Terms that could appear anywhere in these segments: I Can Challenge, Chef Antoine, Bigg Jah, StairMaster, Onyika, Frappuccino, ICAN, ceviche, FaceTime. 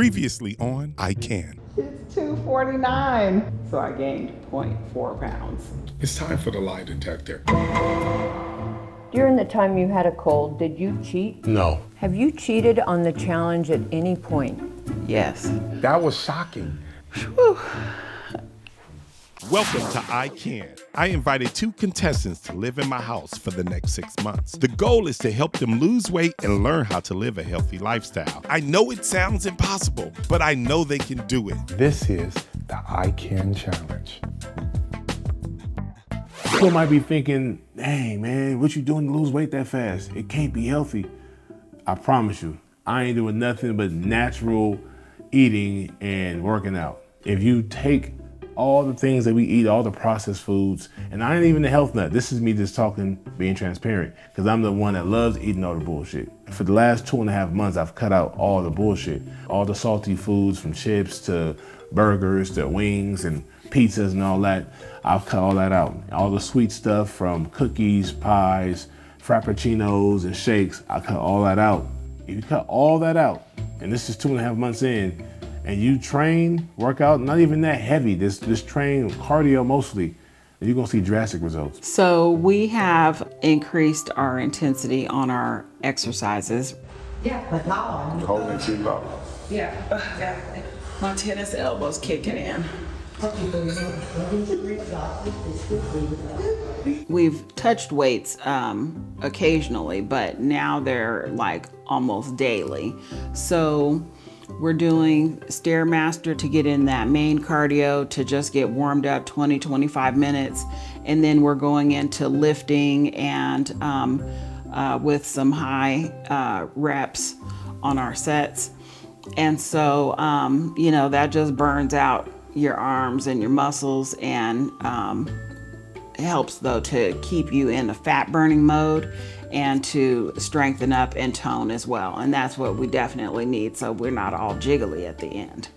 Previously on I Can. It's 249. So I gained 0.4 pounds. It's time for the lie detector. During the time you had a cold, did you cheat? No. Have you cheated on the challenge at any point? Yes. That was shocking. Whew. Welcome to I Can. I invited two contestants to live in my house for the next 6 months. The goal is to help them lose weight and learn how to live a healthy lifestyle. I know it sounds impossible, but I know they can do it. This is the I Can Challenge. People might be thinking, dang man, what you doing to lose weight that fast? It can't be healthy. I promise you, I ain't doing nothing but natural eating and working out. If you take all the things that we eat, all the processed foods, and I ain't even a health nut. This is me just talking, being transparent, because I'm the one that loves eating all the bullshit. For the last 2.5 months, I've cut out all the bullshit, all the salty foods, from chips to burgers to wings and pizzas and all that. I've cut all that out. All the sweet stuff, from cookies, pies, frappuccinos and shakes, I cut all that out. If you cut all that out, and this is 2.5 months in, and you train, work out, not even that heavy, just train cardio mostly, and you're gonna see drastic results. So we have increased our intensity on our exercises. Yeah, but no. Holding too low. Yeah, yeah. My tennis elbow's kicking in. We've touched weights occasionally, but now they're like almost daily. So we're doing StairMaster to get in that main cardio, to just get warmed up 20, 25 minutes. And then we're going into lifting and with some high reps on our sets. And so, you know, that just burns out your arms and your muscles, and helps though to keep you in a fat burning mode and to strengthen up and tone as well. And that's what we definitely need, so we're not all jiggly at the end.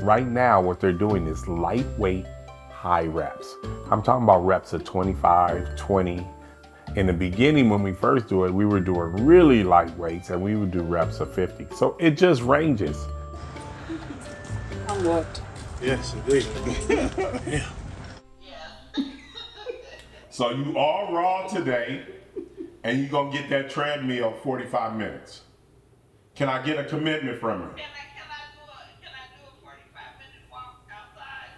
Right now, what they're doing is lightweight, high reps. I'm talking about reps of 25, 20. In the beginning, when we first do it, we were doing really light weights, and we would do reps of 50. So it just ranges. I'm worked. Yes, indeed. Yeah. So you all raw today, and you're going to get that treadmill 45 minutes. Can I get a commitment from you? Can I do a 45-minute walk outside?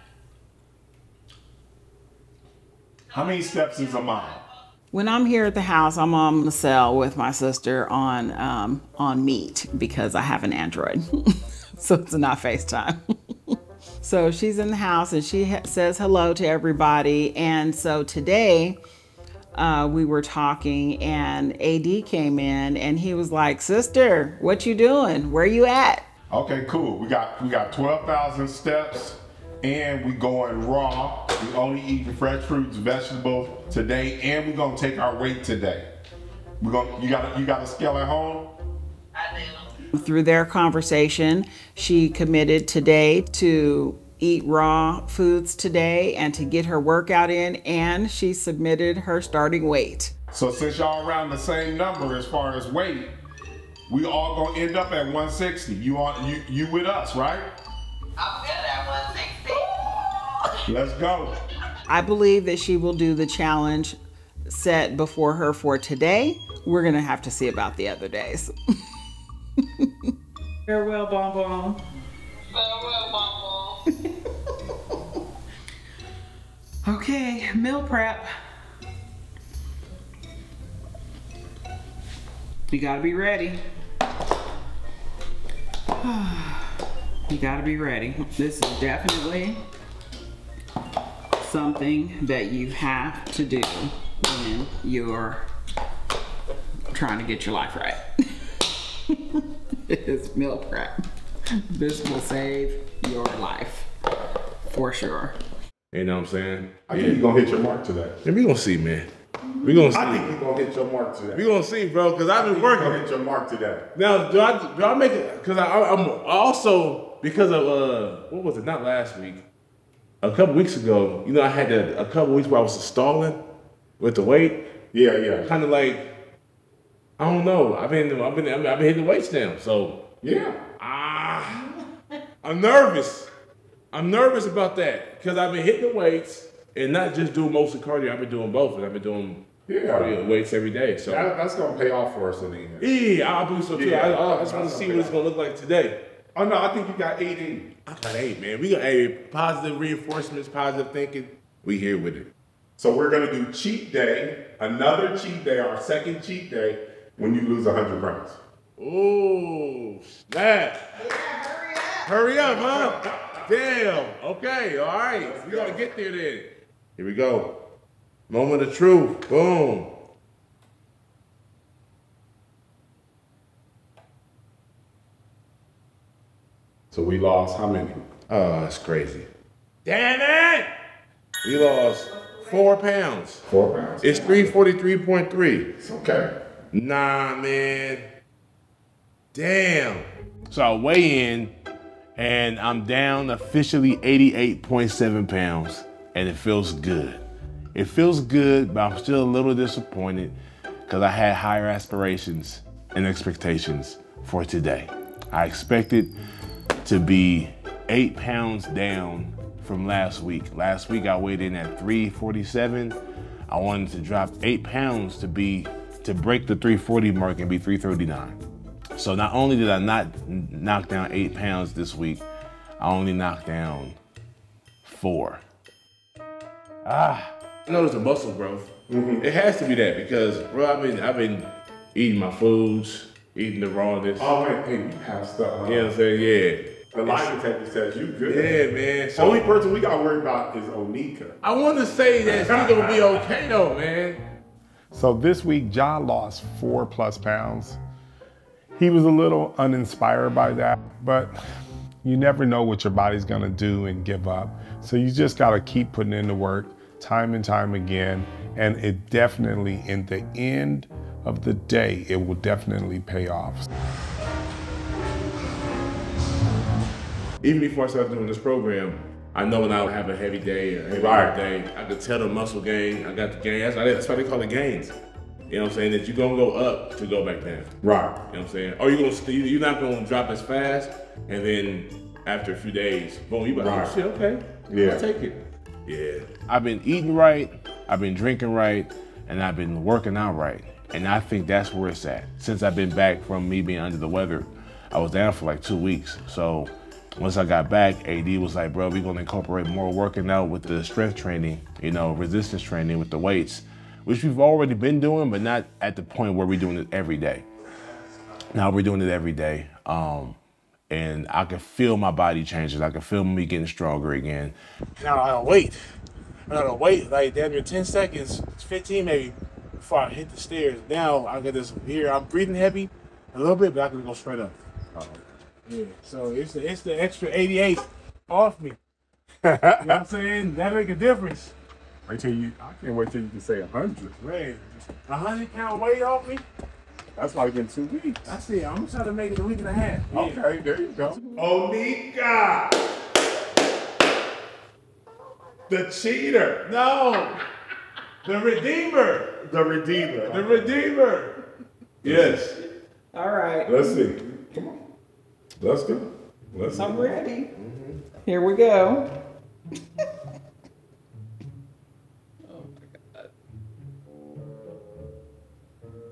How many steps is a mile? When I'm here at the house, I'm on the cell with my sister on Meet, because I have an Android, so it's not FaceTime. So she's in the house, and she says hello to everybody. And so today, we were talking, and AD came in, and he was like, "Sister, what you doing? Where you at?" Okay, cool. We got 12,000 steps, and we going raw. We only eating fresh fruits, vegetables today, and we're gonna take our weight today. We're gonna you got a scale at home? I do. Through their conversation, she committed today to eat raw foods today and to get her workout in, and she submitted her starting weight. So since y'all around the same number as far as weight, we all gonna end up at 160. You with us, right? I'm good at 160. Let's go. I believe that she will do the challenge set before her for today. We're gonna have to see about the other days. Farewell, Bonbon. Farewell, Bonbon. Okay, meal prep. You gotta be ready. You gotta be ready. This is definitely something that you have to do when you're trying to get your life right. It's meal prep. This will save your life for sure. You know what I'm saying? I think you're gonna hit your mark today. And we're gonna see, man. We're gonna see. I think you're gonna hit your mark today. We're gonna see, bro, because I've been working. You're gonna hit your mark today. Now, do I make it? Because I'm also, because of, what was it? Not last week. A couple weeks ago, you know, I had a couple weeks where I was stalling with the weight. Yeah, yeah. Kind of like, I don't know. I've been hitting the weights now, so. Yeah. I'm nervous. I'm nervous about that because I've been hitting the weights and not just doing mostly cardio. I've been doing both. And I've been doing cardio weights every day. So that's gonna pay off for us in the end. Yeah, I believe so too. Yeah, I just want to see what it's gonna look like today. Oh no, I think you got 8 in. I got 8, man. We got 8. Positive reinforcements, positive thinking. We here with it. So we're gonna do cheat day, another cheat day, our second cheat day when you lose 100 pounds. Oh snap! Yeah, hurry up, huh? Damn, okay, all right. We gotta get there then. Here we go. Moment of truth, boom. So we lost how many? Oh, that's crazy. Damn it! We lost 4 pounds. 4 pounds. It's 343.3. It's okay. Nah, man. Damn. So I weigh in, and I'm down officially 88.7 pounds, and it feels good. It feels good, but I'm still a little disappointed because I had higher aspirations and expectations for today. I expected to be 8 pounds down from last week. Last week I weighed in at 347. I wanted to drop 8 pounds to break the 340 mark and be 339. So not only did I not knock down 8 pounds this week, I only knocked down 4. Ah, I noticed the muscle growth. It has to be that because, bro, I've been eating my foods, eating the rawness. Oh man, hey, you passed up. You know what I'm saying? Yeah. The lie detector says you good. Yeah, man. So, only person we gotta worry about is Onyika. I want to say that she's gonna be okay though, man. So this week, John lost 4+ pounds. He was a little uninspired by that, but you never know what your body's gonna do and give up. So you just gotta keep putting in the work time and time again. And it definitely, in the end of the day, it will definitely pay off. Even before I started doing this program, I know when I would have a heavy day, a heavy day, I could tell the muscle gain, I got the gain. That's why they call it gains. You know what I'm saying? That you're gonna go up to go back down. Right. You know what I'm saying? Or you're not gonna drop as fast, and then after a few days, boom, you about to shit, okay. Yeah. I'll take it. Yeah. I've been eating right, I've been drinking right, and I've been working out right. And I think that's where it's at. Since I've been back from me being under the weather, I was down for like 2 weeks. So once I got back, AD was like, bro, we're gonna incorporate more working out with the strength training, you know, resistance training with the weights, which we've already been doing, but not at the point where we're doing it every day. Now we're doing it every day. And I can feel my body changes. I can feel me getting stronger again. Now I don't wait. I don't wait like damn near 10 seconds, 15 maybe, before I hit the stairs. Now I get this here, I'm breathing heavy a little bit, but I can go straight up. Yeah, so it's the extra 88 off me. You know what I'm saying? That make a difference. I can't wait till you can say 100. Man, 100-pound weight off me? That's like in 2 weeks. I see. I'm trying to make it a week and a half. Yeah. Okay, there you go. Onyika! The cheater. No! The redeemer. The redeemer. The redeemer. Yes. All right. Let's see. Come on. Let's go. Let's go. I'm ready. Here we go.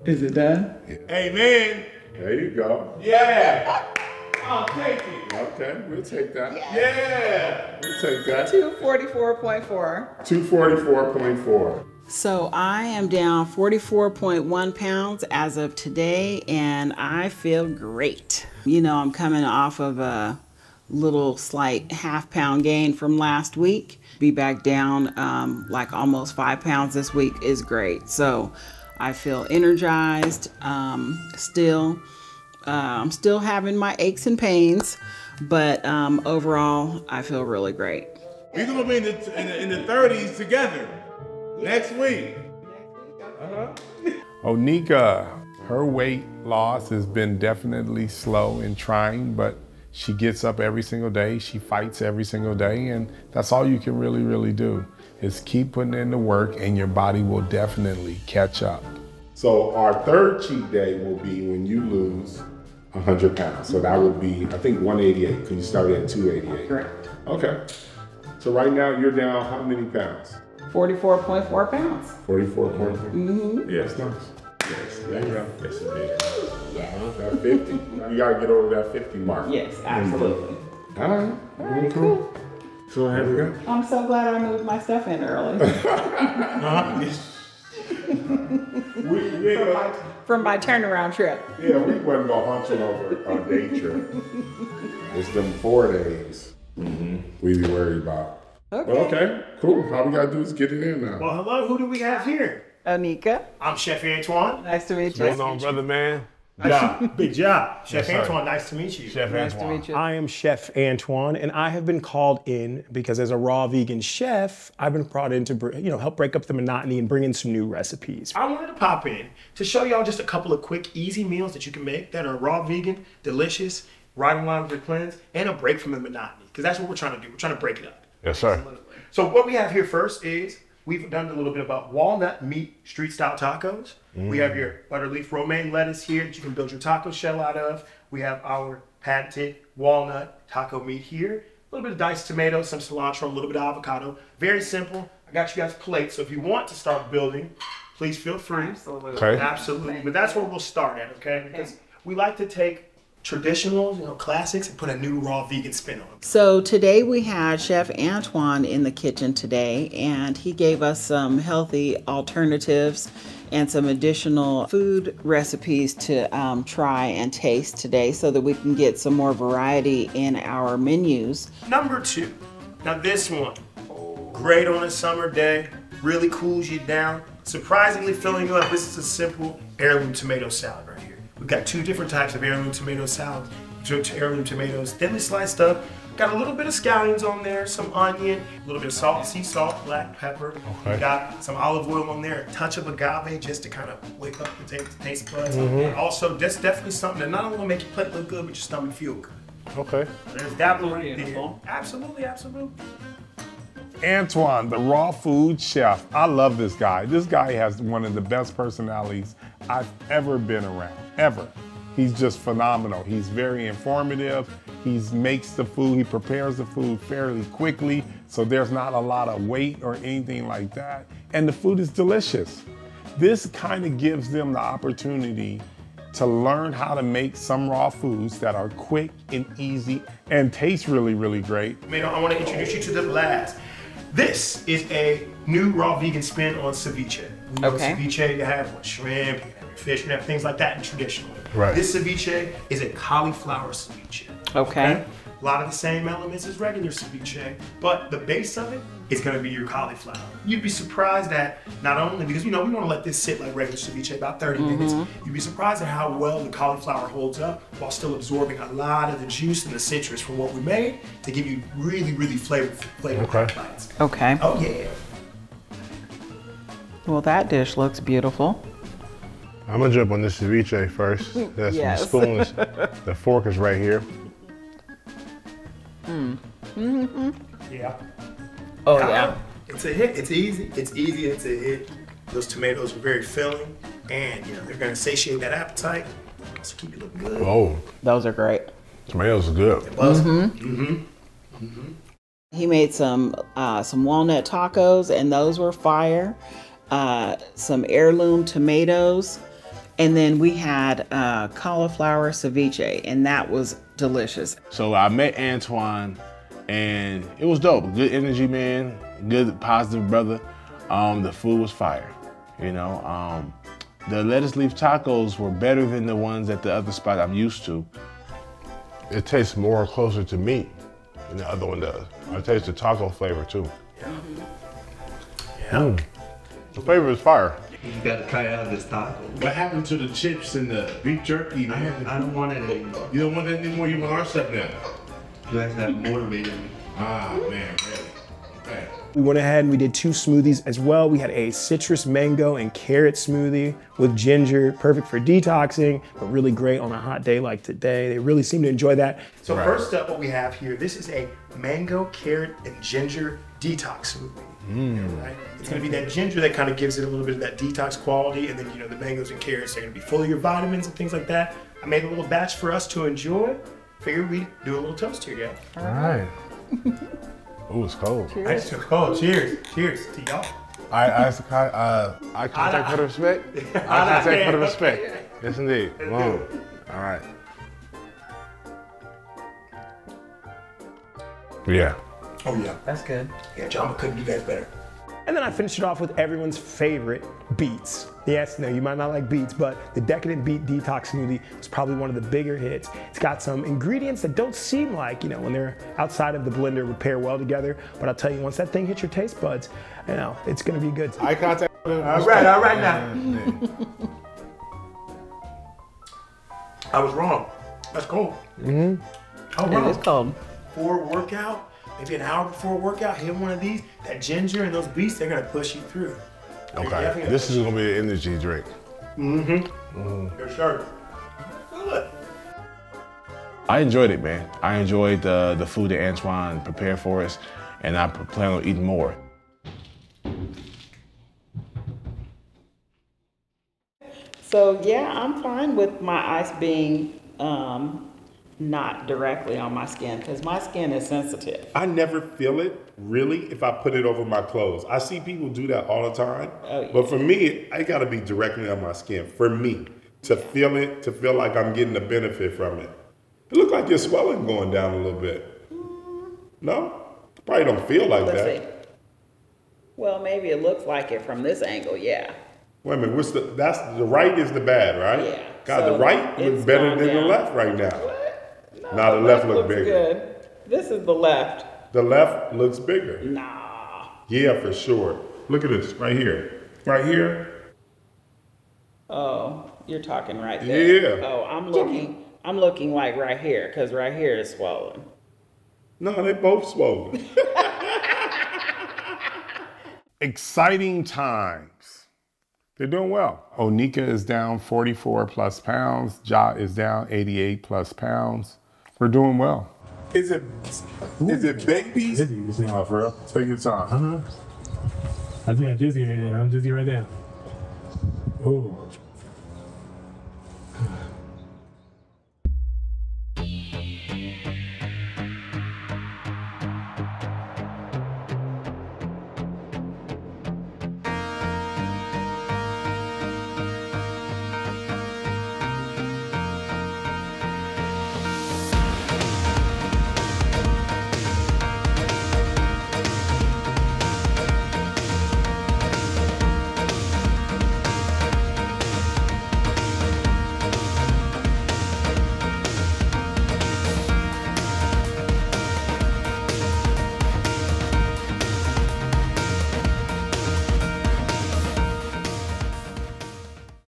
Is it done? Yeah. Amen. There you go. Yeah. I'll take it. Okay, we'll take that. Yeah. We'll take that. 244.4. 244.4. So I am down 44.1 pounds as of today, and I feel great. You know, I'm coming off of a little slight half-pound gain from last week. Be back down like almost 5 pounds this week is great. So I feel energized. I'm still having my aches and pains, but overall, I feel really great. We're gonna be in the 30s together next week. Onyika, her weight loss has been definitely slow and trying, but she gets up every single day. She fights every single day, and that's all you can really, really do. Is keep putting in the work and your body will definitely catch up. So our third cheat day will be when you lose 100 pounds. So that would be, I think, 188, because you started at 288. Correct. Okay. So right now you're down how many pounds? 44.4 pounds. 44.4? Mm-hmm. Yes. Nice. Yes. There you go. Yes, it is. Yeah. That 50. You got to get over that 50 mark. Yes, absolutely. Mm-hmm. All right. All right, cool. So here we go. I'm so glad I moved my stuff in early. From my turnaround trip. Yeah, we wasn't gonna hunt you over our day trip. It's them 4 days. Mm-hmm. We be worried about. Okay. Well, okay, cool. All we gotta do is get it in now. Well, hello. Who do we have here? Onyika. I'm Chef Antoine. Nice to meet you. What's going on, brother, man? Job. Big job. Chef Antoine, nice to meet you. Chef Antoine. Nice to meet you. I am Chef Antoine, and I have been called in because as a raw vegan chef, I've been brought in to, you know, help break up the monotony and bring in some new recipes. I wanted to pop in to show y'all just a couple of quick, easy meals that you can make that are raw vegan, delicious, right in line with your plans, and a break from the monotony, because that's what we're trying to do. We're trying to break it up. Yes, sir. So what we have here first is we've done a little bit about walnut meat street style tacos. Mm. We have your butterleaf romaine lettuce here that you can build your taco shell out of. We have our patented walnut taco meat here. A little bit of diced tomatoes, some cilantro, a little bit of avocado. Very simple. I got you guys plates. So if you want to start building, please feel free. Absolutely. Okay. Absolutely. But that's where we'll start at, okay? Because we like to take traditional, you know, classics and put a new raw vegan spin on it. So today we had Chef Antoine in the kitchen today, and he gave us some healthy alternatives and some additional food recipes to try and taste today so that we can get some more variety in our menus. Number two, now this one, great on a summer day, really cools you down, surprisingly filling you up. This is a simple heirloom tomato salad right here. We've got two different types of heirloom tomato salad. Heirloom tomatoes, thinly sliced up. Got a little bit of scallions on there, some onion, a little bit of salt, sea salt, black pepper. Okay. We got some olive oil on there, a touch of agave just to kind of wake up the taste buds. Mm-hmm. Also, that's definitely something that not only will make your plate look good, but your stomach feel good. Okay. There's that one right there. Absolutely, absolutely. Antoine, the raw food chef. I love this guy. This guy has one of the best personalities I've ever been around, ever. He's just phenomenal. He's very informative. He makes the food, he prepares the food fairly quickly, so there's not a lot of wait or anything like that. And the food is delicious. This kind of gives them the opportunity to learn how to make some raw foods that are quick and easy and taste really, really great. Mano, I want to introduce you to the last. This is a new raw vegan spin on ceviche. You know, okay. Ceviche, you have like shrimp, you have fish, you have things like that traditionally. Right. This ceviche is a cauliflower ceviche. Okay. A lot of the same elements as regular ceviche, but the base of it is going to be your cauliflower. You'd be surprised at not only, because you know we want to let this sit like regular ceviche about 30 minutes, you'd be surprised at how well the cauliflower holds up while still absorbing a lot of the juice and the citrus from what we made to give you really, really flavorful bites. Okay. Oh yeah. Well, that dish looks beautiful. I'm gonna jump on this ceviche first. That's yes. Some spoons. The fork is right here. Mm. Mm-hmm. Yeah. Oh yeah. It's a hit. It's easy. It's easy. It's a hit. Those tomatoes are very filling, and you know they're gonna satiate that appetite. So keep it looking good. Oh. Those are great. Tomatoes are good. Mm-hmm. He made some walnut tacos, and those were fire. Some heirloom tomatoes, and then we had cauliflower ceviche, and that was delicious. So I met Antoine, and it was dope. Good energy, man. Good, positive brother. The food was fire, you know. The lettuce leaf tacos were better than the ones at the other spot I'm used to. It tastes more closer to meat than the other one does. I taste the taco flavor too. Yeah. Yeah. Mm. The flavor is fire. You gotta try out this taco. What happened to the chips and the beef jerky, man? I don't want it anymore. You don't want that anymore? You want our stuff now? You guys have motivated me. Ah, man, really? Okay. We went ahead and we did two smoothies as well. We had a citrus mango and carrot smoothie with ginger, perfect for detoxing, but really great on a hot day like today. They really seem to enjoy that. So first up, what we have here, this is a mango, carrot, and ginger detox smoothie. Mm. Right? It's going to be that ginger that kind of gives it a little bit of that detox quality, and then you know the mangoes and carrots are going to be full of your vitamins and things like that. I made a little batch for us to enjoy. Figured we'd do a little toast here, guys. All right. Ooh, it's cold. Cheers. It's so cold. Cheers. Cheers to y'all. I can take for the respect. I can take for the respect. Yes, indeed. Boom. All right. Yeah. Oh, yeah. That's good. Yeah, John couldn't do that better. And then I finished it off with everyone's favorite beets. Yes, no, you might not like beets, but the Decadent Beet Detox Smoothie was probably one of the bigger hits. It's got some ingredients that don't seem like, you know, when they're outside of the blender would pair well together. But I'll tell you, once that thing hits your taste buds, you know, it's gonna be good. Eye contact. All right now. I was wrong. That's cold. Mm-hmm. Oh, wow. It is cold. Before workout, maybe an hour before workout, hit one of these. That ginger and those beets, they're gonna push you through. Okay, this is gonna be an energy drink. Mm-hmm. Mm. For sure. Good. I enjoyed it, man. I enjoyed the food that Antoine prepared for us, and I plan on eating more. So yeah, I'm fine with my ice being not directly on my skin, because my skin is sensitive. I never feel it, really, if I put it over my clothes. I see people do that all the time, but for me, I gotta be directly on my skin, for me, to feel it, to feel like I'm getting the benefit from it. It looks like your swelling going down a little bit. Mm. No? Probably don't feel like that. See. Well, maybe it looks like it from this angle, yeah. Wait a minute, what's the, that's, the right is the bad, right? Yeah. God, so the right looks better than the left right now. Nah, the left looks bigger. Good. This is the left. The left looks bigger. Nah. Yeah, for sure. Look at this right here. Right here. Oh, you're talking right there. Yeah. Oh, I'm looking like right here, because right here is swollen. No, they both swollen. Exciting times. They're doing well. Onyika is down 44 plus pounds. Ja is down 88 plus pounds. We're doing well. Is it babies? Dizzy, you see my bro. Take your time. I think I'm dizzy right now. I'm dizzy right now. Ooh.